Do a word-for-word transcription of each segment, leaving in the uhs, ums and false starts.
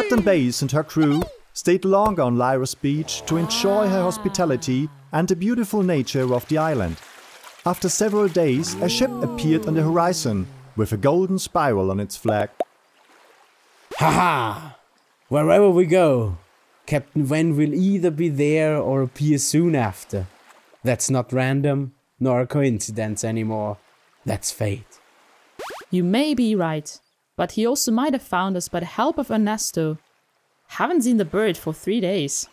Captain Bayes and her crew stayed longer on Lyra's beach to enjoy her hospitality and the beautiful nature of the island. After several days, a ship appeared on the horizon with a golden spiral on its flag. Haha! Wherever we go, Captain Venn will either be there or appear soon after. That's not random, nor a coincidence anymore. That's fate. You may be right, but he also might have found us by the help of Ernesto. Haven't seen the bird for three days.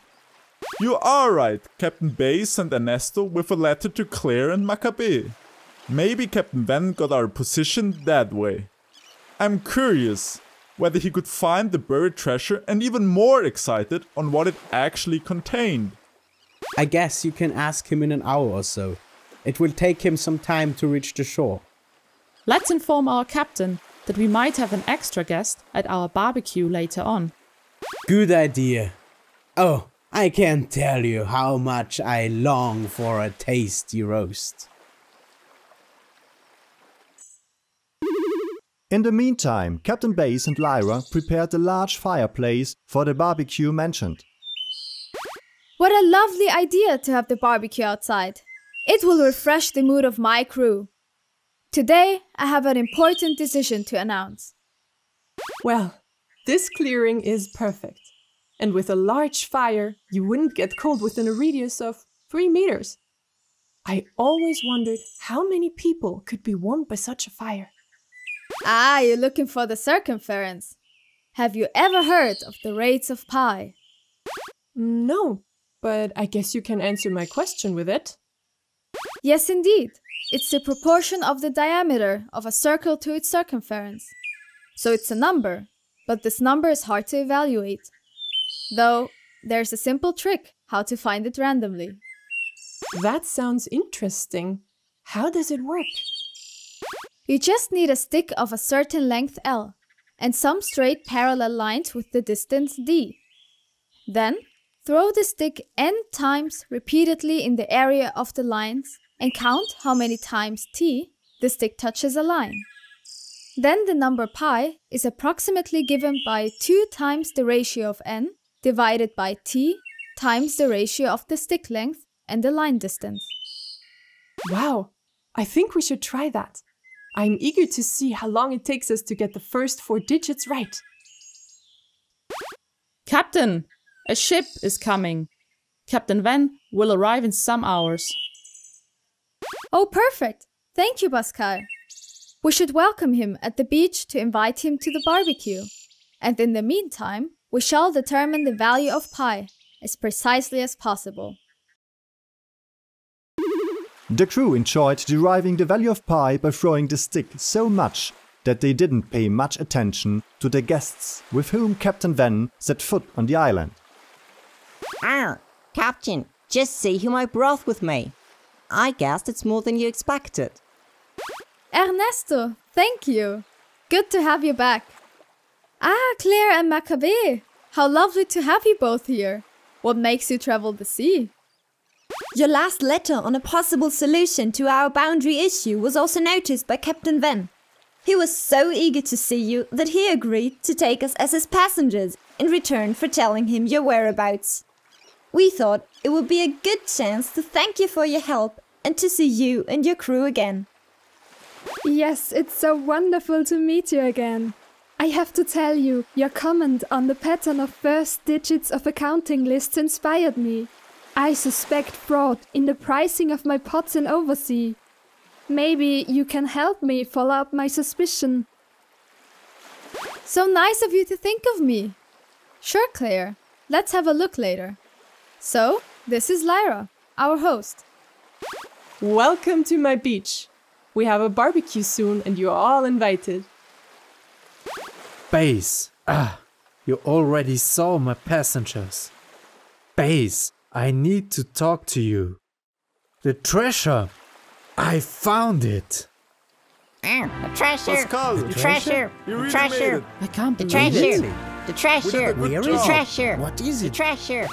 You are right. Captain Bayes sent Ernesto with a letter to Claire and Maccabee. Maybe Captain Venn got our position that way. I'm curious whether he could find the buried treasure, and even more excited on what it actually contained. I guess you can ask him in an hour or so. It will take him some time to reach the shore. Let's inform our captain that we might have an extra guest at our barbecue later on. Good idea. Oh, I can't tell you how much I long for a tasty roast. In the meantime, Captain Bayes and Lyra prepared a large fireplace for the barbecue mentioned. What a lovely idea to have the barbecue outside. It will refresh the mood of my crew. Today, I have an important decision to announce. Well, this clearing is perfect. And with a large fire, you wouldn't get cold within a radius of three meters. I always wondered how many people could be warmed by such a fire. Ah, you're looking for the circumference. Have you ever heard of the rates of pi? No, but I guess you can answer my question with it. Yes, indeed. It's the proportion of the diameter of a circle to its circumference. So it's a number, but this number is hard to evaluate. Though, there's a simple trick how to find it randomly. That sounds interesting. How does it work? You just need a stick of a certain length L and some straight parallel lines with the distance D. Then, throw the stick n times repeatedly in the area of the lines and count how many times T the stick touches a line. Then the number pi is approximately given by two times the ratio of n divided by t times the ratio of the stick length and the line distance. Wow, I think we should try that. I'm eager to see how long it takes us to get the first four digits right. Captain, a ship is coming. Captain Venn will arrive in some hours. Oh, perfect. Thank you, Pascal. We should welcome him at the beach to invite him to the barbecue. And in the meantime, we shall determine the value of pi as precisely as possible. The crew enjoyed deriving the value of pi by throwing the stick so much that they didn't pay much attention to the guests with whom Captain Venn set foot on the island. Ah, Captain, just see whom I brought with me. I guessed it's more than you expected. Ernesto, thank you. Good to have you back. Ah, Claire and Maccabee, how lovely to have you both here. What makes you travel the sea? Your last letter on a possible solution to our boundary issue was also noticed by Captain Venn. He was so eager to see you that he agreed to take us as his passengers in return for telling him your whereabouts. We thought it would be a good chance to thank you for your help and to see you and your crew again. Yes, it's so wonderful to meet you again. I have to tell you, your comment on the pattern of first digits of accounting lists inspired me. I suspect fraud in the pricing of my pots in oversea. Maybe you can help me follow up my suspicion. So nice of you to think of me. Sure, Claire. Let's have a look later. So, this is Lyra, our host. Welcome to my beach. We have a barbecue soon and you're all invited. Bayes, ah, you already saw my passengers. Bayes, I need to talk to you. The treasure, I found it. Ah, oh, the treasure, Pascal, the, the treasure, the treasure, I can't believe it. The treasure, the treasure, what is it? The treasure.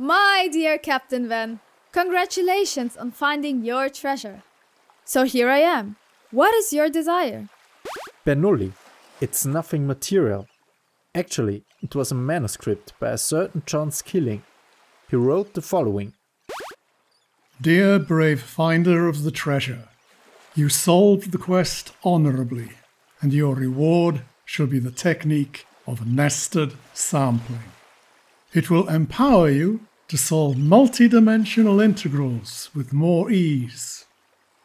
My dear Captain Venn, congratulations on finding your treasure. So here I am. What is your desire? Bernoulli, it's nothing material. Actually, it was a manuscript by a certain John Skilling. He wrote the following. Dear brave finder of the treasure, you solved the quest honorably, and your reward shall be the technique of nested sampling. It will empower you to solve multidimensional integrals with more ease.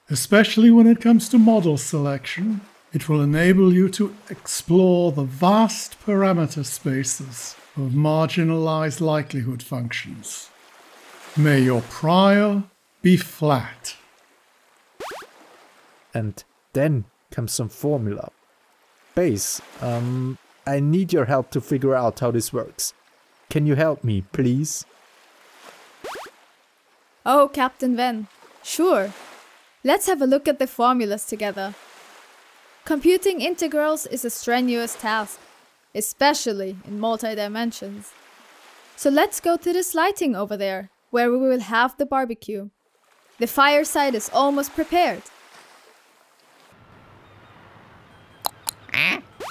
Especially when it comes to model selection, it will enable you to explore the vast parameter spaces of marginalized likelihood functions. May your prior be flat. And then comes some formula. Base, um, I need your help to figure out how this works. Can you help me, please? Oh, Captain Venn, sure. Let's have a look at the formulas together. Computing integrals is a strenuous task, especially in multi-dimensions. So let's go to this lighting over there, where we will have the barbecue. The fireside is almost prepared.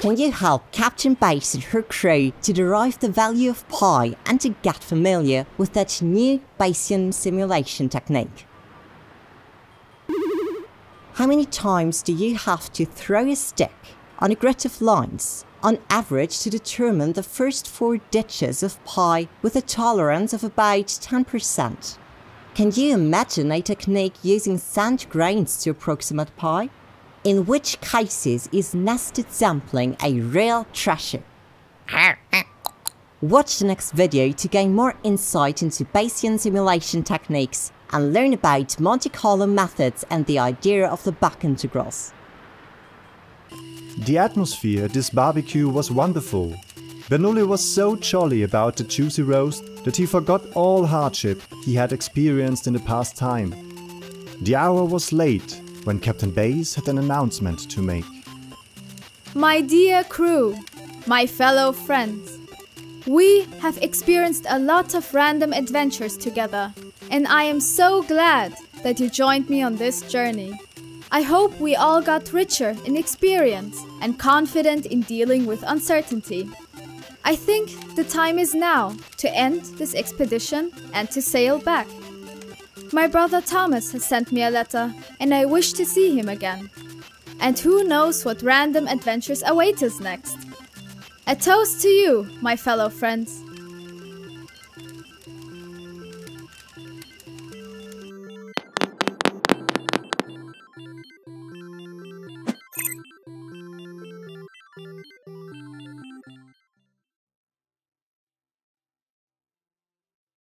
Can you help Captain Base and her crew to derive the value of pi and to get familiar with that new Bayesian simulation technique? How many times do you have to throw a stick on a grid of lines, on average, to determine the first four digits of pi with a tolerance of about ten percent? Can you imagine a technique using sand grains to approximate pi? In which cases is nested sampling a real treasure? Watch the next video to gain more insight into Bayesian simulation techniques and learn about Monte Carlo methods and the idea of the back integrals. The atmosphere at this barbecue was wonderful. Bernoulli was so jolly about the juicy roast that he forgot all hardship he had experienced in the past time. The hour was late when Captain Bayes had an announcement to make. My dear crew, my fellow friends, we have experienced a lot of random adventures together, and I am so glad that you joined me on this journey. I hope we all got richer in experience and confident in dealing with uncertainty. I think the time is now to end this expedition and to sail back. My brother Thomas has sent me a letter, and I wish to see him again. And who knows what random adventures await us next. A toast to you, my fellow friends.